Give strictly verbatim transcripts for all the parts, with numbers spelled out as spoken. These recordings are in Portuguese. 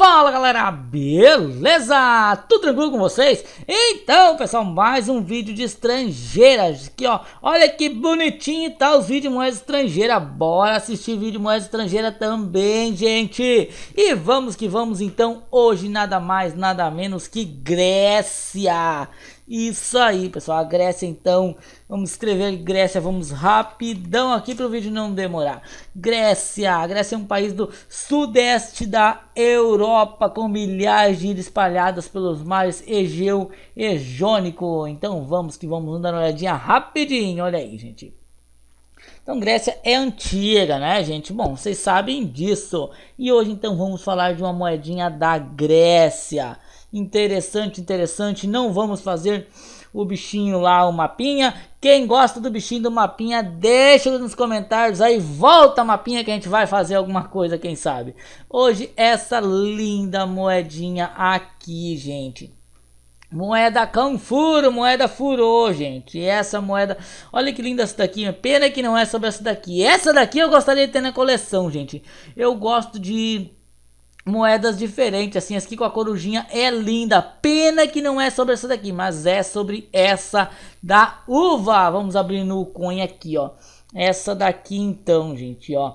Fala galera, beleza? Tudo tranquilo com vocês? Então pessoal, mais um vídeo de estrangeiras aqui, ó. Olha que bonitinho tá os vídeos de moeda estrangeira. Bora assistir vídeo de moeda estrangeira também, gente. E vamos que vamos então. Hoje nada mais, nada menos que Grécia. Isso aí pessoal, a Grécia então. Vamos escrever Grécia, vamos rapidão aqui para o vídeo não demorar. Grécia, a Grécia é um país do sudeste da Europa, com milhares de ilhas espalhadas pelos mares Egeu e Jônico. Então vamos que vamos, vamos dar uma olhadinha rapidinho, olha aí gente. Então Grécia é antiga, né gente? Bom, vocês sabem disso. E hoje então vamos falar de uma moedinha da Grécia. Interessante, interessante. Não vamos fazer o bichinho lá, o mapinha. Quem gosta do bichinho do mapinha, deixa nos comentários aí. Volta mapinha que a gente vai fazer alguma coisa, quem sabe. Hoje essa linda moedinha aqui, gente. Moeda com furo, moeda furou, gente. E essa moeda, olha que linda essa daqui. Pena que não é sobre essa daqui. Essa daqui eu gostaria de ter na coleção, gente. Eu gosto de moedas diferentes, assim, essa aqui com a corujinha é linda. Pena que não é sobre essa daqui, mas é sobre essa da uva. Vamos abrir no coin aqui, ó. Essa daqui então, gente, ó.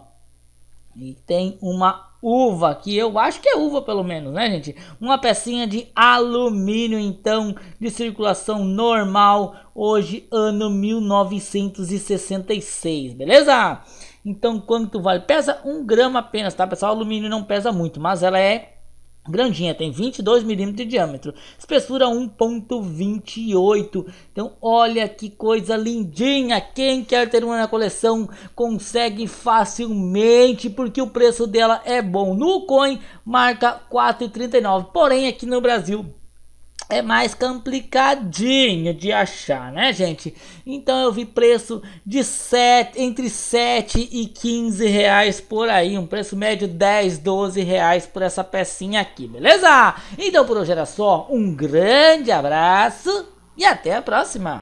E tem uma uva aqui, eu acho que é uva pelo menos, né gente? Uma pecinha de alumínio então, de circulação normal, hoje ano mil novecentos e sessenta e seis, beleza? Então quanto vale? Pesa um grama apenas, tá pessoal? O alumínio não pesa muito, mas ela é grandinha, tem vinte e dois milímetros de diâmetro, espessura um vírgula vinte e oito. Então olha que coisa lindinha, quem quer ter uma na coleção consegue facilmente, porque o preço dela é bom. No coin marca quatro reais e trinta e nove centavos, porém aqui no Brasil é mais complicadinho de achar, né gente? Então eu vi preço de sete, entre sete e quinze reais por aí. Um preço médio dez, doze reais por essa pecinha aqui, beleza? Então por hoje era só. Um grande abraço e até a próxima!